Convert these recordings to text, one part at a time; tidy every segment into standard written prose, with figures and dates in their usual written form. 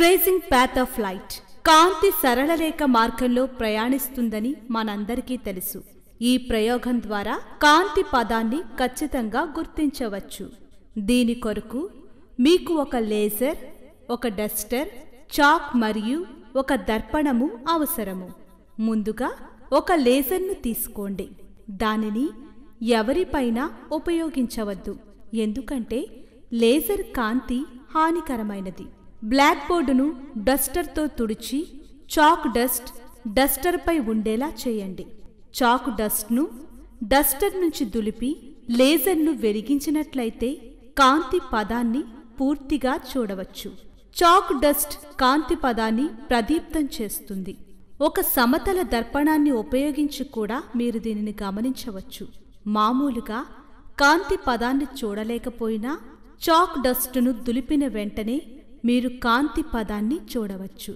Tracing path of light కాంతి సరళరేఖ మార్గంలో ప్రయాణిస్తుందని మనందరికీ తెలుసు. ఈ ప్రయోగం ద్వారా కాంతి పదాన్ని ఖచ్చితంగా గుర్తించవచ్చు. దీని కొరకు మీకు ఒక లేజర్, ఒక డస్టర్, చాక్ మరియు ఒక దర్పణము అవసరము. ముందుగా ఒక లేజర్ను తీసుకోండి. దానిని ఎవరిపైనా ఉపయోగించవద్దు, ఎందుకంటే లేజర్ కాంతి హానికరమైనది. బ్లాక్ బోర్డును డస్టర్తో తుడిచి చాక్ డస్ట్ డస్టర్పై ఉండేలా చేయండి. చాక్ డస్ట్ను డస్టర్ నుంచి దులిపి లేజర్ను వెలిగించినట్లయితే కాంతి పదాన్ని పూర్తిగా చూడవచ్చు. చాక్ డస్ట్ కాంతి పదాన్ని ప్రదీప్తం చేస్తుంది. ఒక సమతల దర్పణాన్ని ఉపయోగించి కూడా మీరు దీనిని గమనించవచ్చు. మామూలుగా కాంతి పదాన్ని చూడలేకపోయినా చాక్ డస్ట్ను దులిపిన వెంటనే మీరు కాంతి పదాన్ని చూడవచ్చు.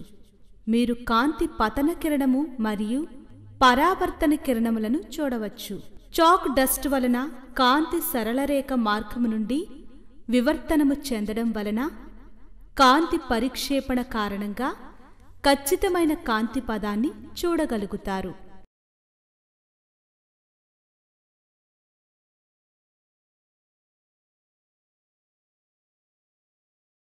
మీరు కాంతి పతన కిరణము మరియు పరావర్తన కిరణములను చూడవచ్చు. చాక్ డస్ట్ వలన కాంతి సరళరేఖ మార్గము నుండి వివర్తనము చెందడం వలన కాంతి పరిక్షేపణ కారణంగా ఖచ్చితమైన కాంతి పదాన్ని చూడగలుగుతారు.